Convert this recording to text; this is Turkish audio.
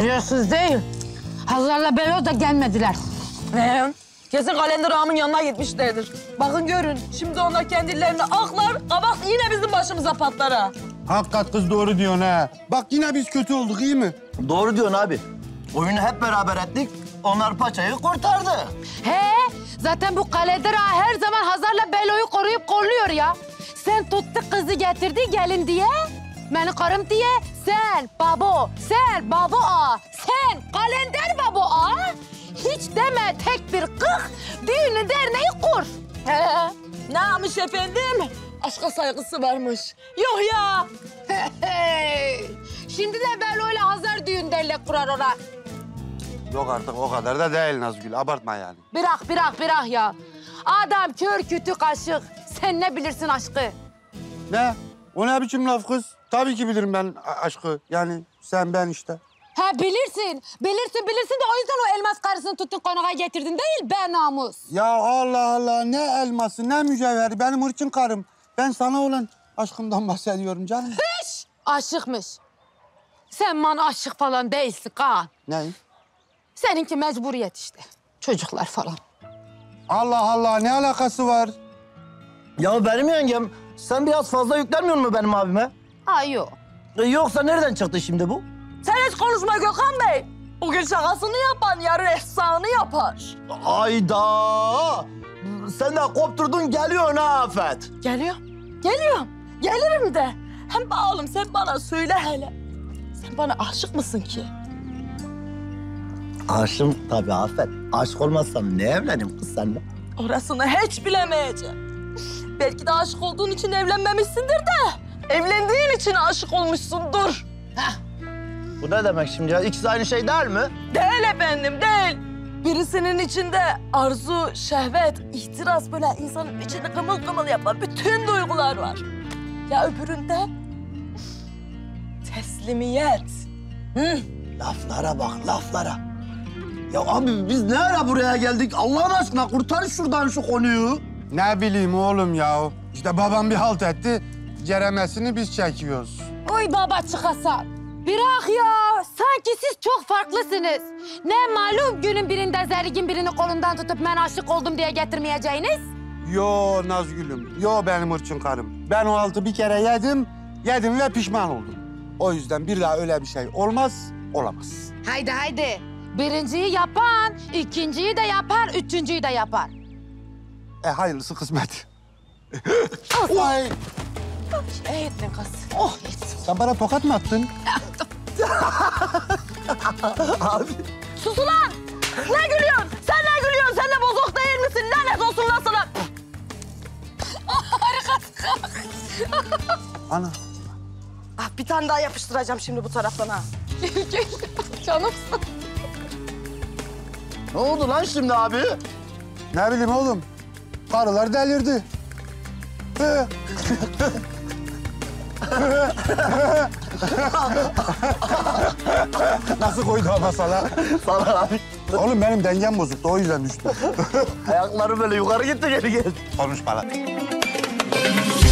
Görüyorsunuz değil. Hallarla Belo da gelmediler. Kesin Kalender Ağam'ın yanına gitmişlerdir. Bakın görün, şimdi onlar kendilerini aklar, kabak yine bizim başımıza patlar ha. Hakikat kız, doğru diyorsun ha. Bak yine biz kötü olduk, iyi mi? Doğru diyorsun abi. Oyunu hep beraber ettik, onlar paçayı kurtardı. He, zaten bu Kalender Ağa her zaman Hazar'la Belo'yu koruyup kolluyor ya. Sen tuttu kızı getirdi gelin diye, beni karım diye. Sen babo ağa, sen Kalender babo ağa. Hiç deme tek bir kık, düğünü derneği kur. Ne yapmış efendim? Aşka saygısı varmış. Yok ya. Şimdi de Belo ile Hazar düğün dernek kurar ona. Yok artık o kadar da değil Nazgül, abartma yani. Bırak ya. Adam kör kütük aşık, sen ne bilirsin aşkı? Ne? O ne biçim laf kız? Tabii ki bilirim ben aşkı. Yani sen ben işte. Ha bilirsin de o yüzden o elmas karısını tuttun konağa getirdin değil be namus. Ya Allah Allah, ne elması ne mücevheri, benim hırçın karım. Ben sana olan aşkımdan bahsediyorum canım. Hiç aşıkmış. Sen bana aşık falan değilsin Kaan. Ne? Seninki mecburiyet işte. Çocuklar falan. Allah Allah, ne alakası var? Ya benim yengem, sen biraz fazla yüklenmiyor musun benim abime? Ay yok. Yoksa nereden çıktı şimdi bu? Sen hiç konuşma Gökhan Bey. Bugün şakasını yapan yarın efsanı yapar. Ayda! Sen de kopturdun geliyorsun ha Afet. Geliyorum. Gelirim de. Hem oğlum sen bana söyle hele. Sen bana aşık mısın ki? Aşığım tabii Afet. Aşık olmazsam ne evleneyim kız seninle? Orasını hiç bilemeyeceğim. Belki de aşık olduğun için evlenmemişsindir de. Evlendiğin için aşık olmuşsundur. Heh. Bu ne demek şimdi ya? İkisi aynı şey değil mi? Değil efendim, değil. Birisinin içinde arzu, şehvet, ihtiras böyle insanın içini kımıl kımıl yapan bütün duygular var. Ya öbüründe teslimiyet. Hı? Laflara bak, laflara. Ya abi biz ne ara buraya geldik? Allah aşkına kurtar şuradan şu konuyu. Ne bileyim oğlum ya. İşte babam bir halt etti. Ceremesini biz çekiyoruz. Oy baba çıkasa. Bırak ya, sanki siz çok farklısınız. Ne malum günün birinde zergin birini kolundan tutup ben aşık oldum diye getirmeyeceğiniz? Yo Nazgül'üm, yo benim hırçın karım. Ben o altı bir kere yedim ve pişman oldum. O yüzden bir daha öyle bir şey olamaz. Haydi. Birinciyi yapan, ikinciyi de yapar, üçüncüyü de yapar. Hayırlısı kısmet. Vay! Ettin kız. Oh, etsin. Sen bana tokat mı attın? Abi. Sus ulan! Ne gülüyorsun? Sen de bozuk değil misin? Lanet olsun lan sana. Harikasın. Ana. Ah, bir tane daha yapıştıracağım şimdi bu taraftan ha. Gel. Canımsın. Ne oldu lan şimdi abi? Ne bileyim oğlum. Karılar delirdi. Nasıl koydu ama sana? Sana abi. Oğlum benim dengem bozuktu, o yüzden düştü. Ayaklarım böyle yukarı gitti, geri geldi. Konuşma lan.